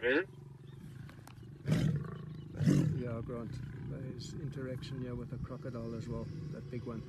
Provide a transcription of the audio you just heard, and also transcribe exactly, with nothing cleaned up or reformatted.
Very well. Yeah, Grant. There's interaction here with a crocodile as well, that big one.